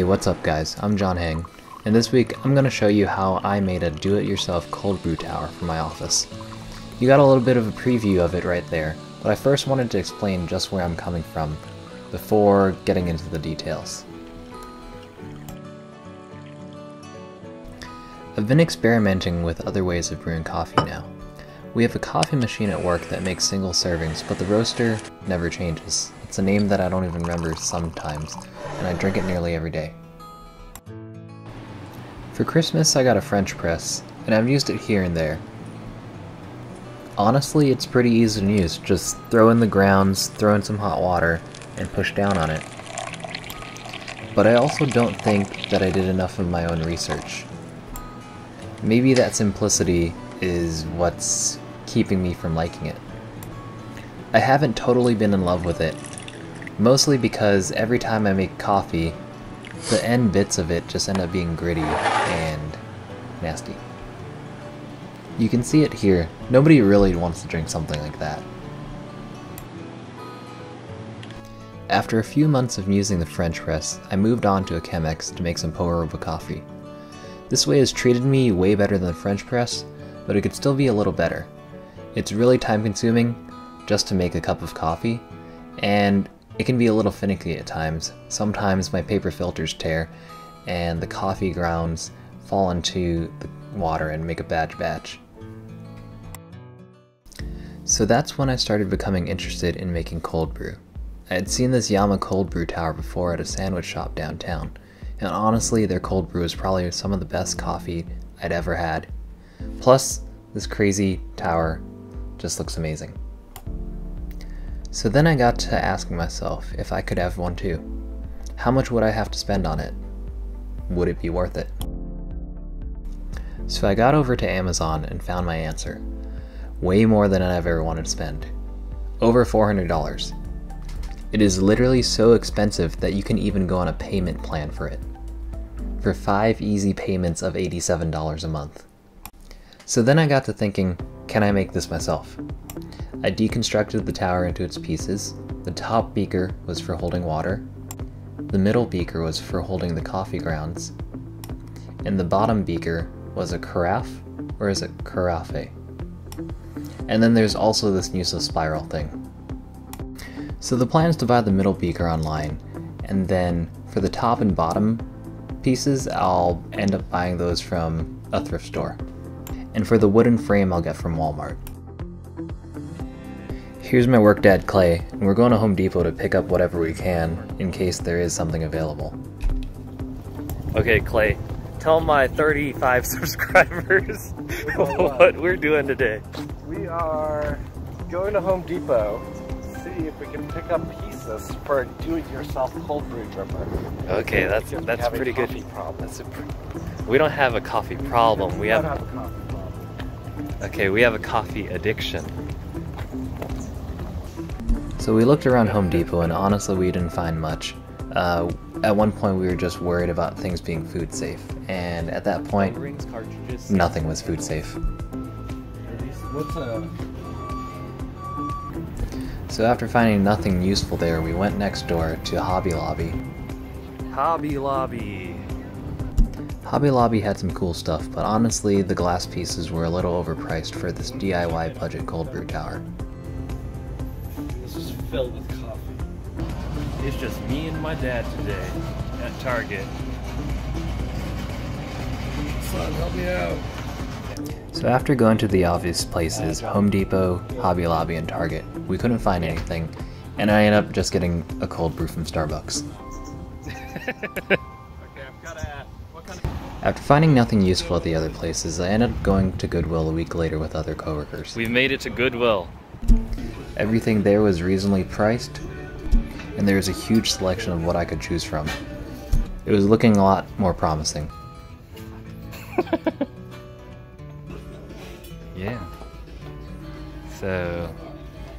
Hey, what's up guys, I'm John Heng, and this week I'm going to show you how I made a do-it-yourself cold brew tower for my office. You got a little bit of a preview of it right there, but I first wanted to explain just where I'm coming from before getting into the details. I've been experimenting with other ways of brewing coffee now. We have a coffee machine at work that makes single servings, but the roaster never changes. It's a name that I don't even remember sometimes, and I drink it nearly every day. For Christmas I got a French press, and I've used it here and there. Honestly, it's pretty easy to use. Just throw in the grounds, throw in some hot water, and push down on it. But I also don't think that I did enough of my own research. Maybe that simplicity is what's keeping me from liking it. I haven't totally been in love with it, mostly because every time I make coffee, the end bits of it just end up being gritty and nasty. You can see it here. Nobody really wants to drink something like that. After a few months of using the French press, I moved on to a Chemex to make some pour-over coffee. This way has treated me way better than the French press, but it could still be a little better. It's really time-consuming just to make a cup of coffee, and it can be a little finicky at times. Sometimes my paper filters tear, and the coffee grounds fall into the water and make a bad batch. So that's when I started becoming interested in making cold brew. I had seen this Yama cold brew tower before at a sandwich shop downtown, and honestly their cold brew is probably some of the best coffee I'd ever had. Plus, this crazy tower just looks amazing. So then I got to asking myself if I could have one too. How much would I have to spend on it? Would it be worth it? So I got over to Amazon and found my answer. Way more than I've ever wanted to spend. Over $400. It is literally so expensive that you can even go on a payment plan for it. For 5 easy payments of $87 a month. So then I got to thinking, can I make this myself? I deconstructed the tower into its pieces. The top beaker was for holding water. The middle beaker was for holding the coffee grounds. And the bottom beaker was a carafe, or is it carafe? And then there's also this useless spiral thing. So the plan is to buy the middle beaker online, and then for the top and bottom pieces, I'll end up buying those from a thrift store. And for the wooden frame I'll get from Walmart. Here's my work dad Clay, and we're going to Home Depot to pick up whatever we can in case there is something available. Okay Clay, tell my 35 subscribers what we're doing today. We are going to Home Depot to see if we can pick up pieces for a do-it-yourself cold brew dripper. Okay, that's pretty good. We don't have a coffee problem. Okay, we have a coffee addiction. So we looked around Home Depot and honestly we didn't find much. At one point we were just worried about things being food safe, and at that point nothing was food safe. So after finding nothing useful there, we went next door to Hobby Lobby. Hobby Lobby! Hobby Lobby had some cool stuff, but honestly the glass pieces were a little overpriced for this DIY budget cold brew tower. This is filled with coffee. It's just me and my dad today at Target. Son, help me out. So after going to the obvious places, Home Depot, Hobby Lobby, and Target, we couldn't find anything, and I ended up just getting a cold brew from Starbucks. After finding nothing useful at the other places, I ended up going to Goodwill a week later with other coworkers. We've made it to Goodwill. Everything there was reasonably priced, and there was a huge selection of what I could choose from. It was looking a lot more promising. Yeah. So,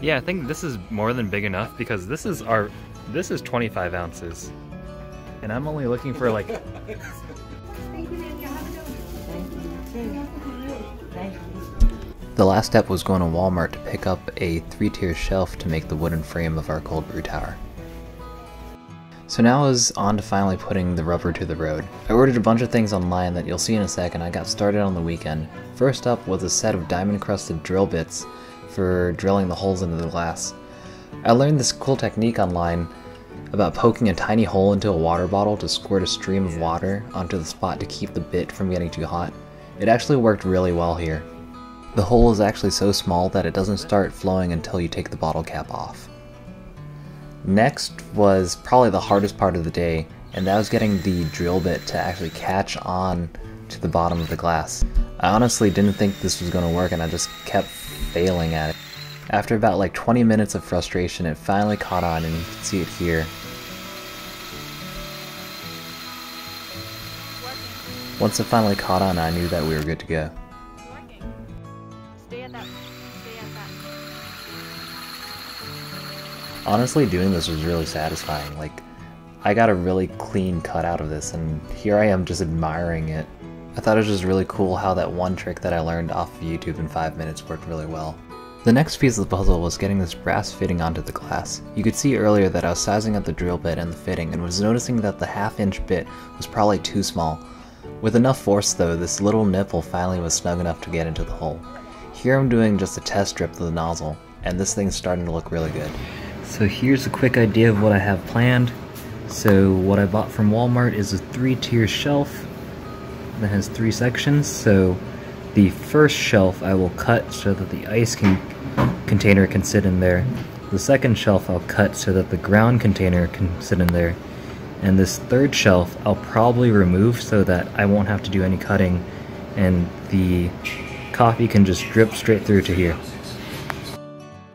yeah, I think this is more than big enough because this is 25 ounces, and I'm only looking for like. The last step was going to Walmart to pick up a 3-tier shelf to make the wooden frame of our cold brew tower. So now I was on to finally putting the rubber to the road. I ordered a bunch of things online that you'll see in a sec, and I got started on the weekend. First up was a set of diamond-crusted drill bits for drilling the holes into the glass. I learned this cool technique online about poking a tiny hole into a water bottle to squirt a stream of water onto the spot to keep the bit from getting too hot. It actually worked really well here. The hole is actually so small that it doesn't start flowing until you take the bottle cap off. Next was probably the hardest part of the day, and that was getting the drill bit to actually catch on to the bottom of the glass. I honestly didn't think this was going to work, and I just kept failing at it. After about like 20 minutes of frustration, it finally caught on, and you can see it here. Once it finally caught on, I knew that we were good to go. Honestly, doing this was really satisfying. Like, I got a really clean cut out of this, and here I am just admiring it. I thought it was just really cool how that one trick that I learned off of YouTube in 5 minutes worked really well. The next piece of the puzzle was getting this brass fitting onto the glass. You could see earlier that I was sizing up the drill bit and the fitting, and was noticing that the half-inch bit was probably too small. With enough force though, this little nipple finally was snug enough to get into the hole. Here I'm doing just a test strip of the nozzle, and this thing's starting to look really good. So here's a quick idea of what I have planned. So what I bought from Walmart is a 3-tier shelf that has 3 sections. So the first shelf I will cut so that the ice container can sit in there. The second shelf I'll cut so that the ground container can sit in there. And this third shelf I'll probably remove so that I won't have to do any cutting and the coffee can just drip straight through to here.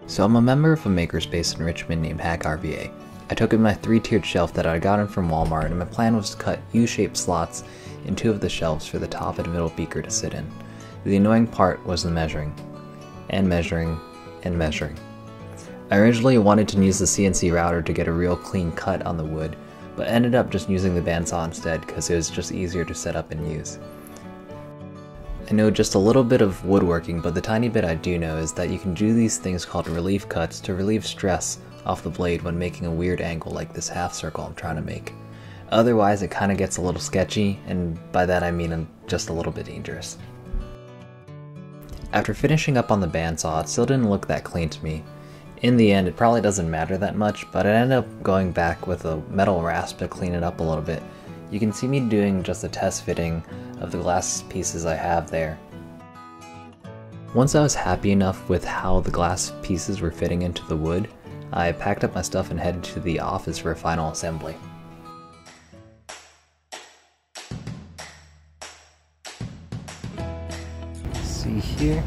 So I'm a member of a makerspace in Richmond named Hack RVA. I took in my 3-tiered shelf that I had gotten from Walmart, and my plan was to cut U-shaped slots in 2 of the shelves for the top and middle beaker to sit in. The annoying part was the measuring, and measuring, and measuring. I originally wanted to use the CNC router to get a real clean cut on the wood, but ended up just using the bandsaw instead because it was just easier to set up and use. I know just a little bit of woodworking, but the tiny bit I do know is that you can do these things called relief cuts to relieve stress off the blade when making a weird angle like this half circle I'm trying to make. Otherwise it kind of gets a little sketchy, and by that I mean just a little bit dangerous. After finishing up on the bandsaw, it still didn't look that clean to me. In the end, it probably doesn't matter that much, but I ended up going back with a metal rasp to clean it up a little bit. You can see me doing just a test fitting of the glass pieces I have there. Once I was happy enough with how the glass pieces were fitting into the wood, I packed up my stuff and headed to the office for a final assembly. See here?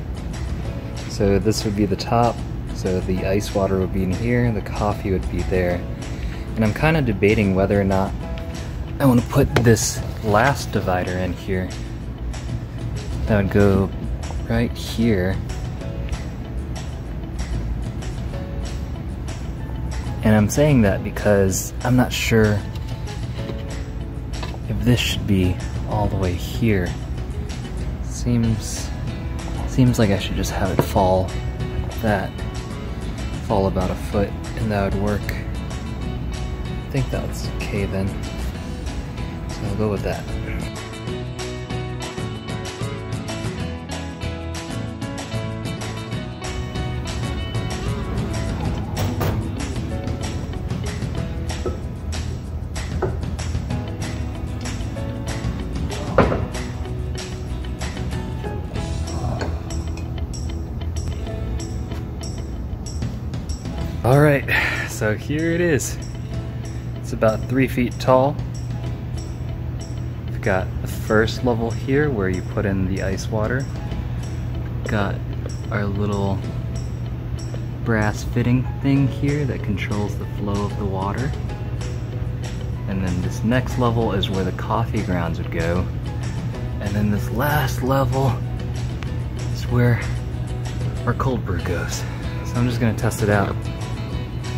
So this would be the top, so the ice water would be in here, the coffee would be there. And I'm kind of debating whether or not I want to put this last divider in here. That would go right here. And I'm saying that because I'm not sure if this should be all the way here. Seems like I should just have it fall like that. Fall about a foot, and that would work. I think that's okay then. I'll go with that. All right, so here it is. It's about 3 feet tall. Got the first level here where you put in the ice water. Got our little brass fitting thing here that controls the flow of the water. And then this next level is where the coffee grounds would go. And then this last level is where our cold brew goes. So I'm just gonna test it out.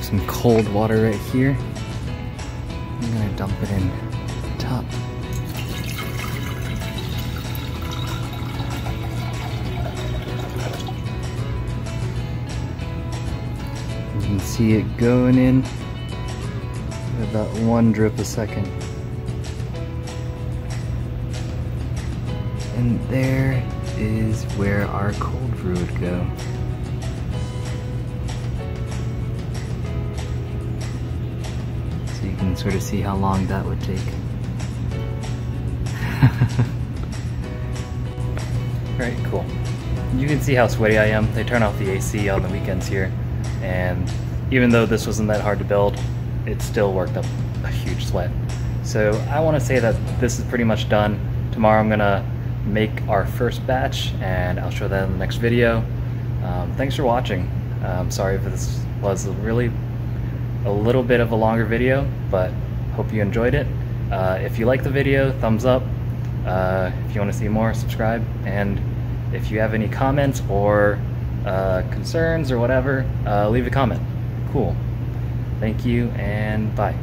Some cold water right here. I'm gonna dump it in the top. See it going in, at about 1 drip a second. And there is where our cold brew would go. So you can sort of see how long that would take. Alright, cool. You can see how sweaty I am. They turn off the AC on the weekends here, and even though this wasn't that hard to build, it still worked up a huge sweat. So I want to say that this is pretty much done. Tomorrow I'm gonna make our first batch, and I'll show that in the next video. Thanks for watching. Sorry if this was really a little bit of a longer video, but hope you enjoyed it. If you like the video, thumbs up. If you want to see more, subscribe. And if you have any comments or concerns or whatever, leave a comment. Cool. Thank you, and bye.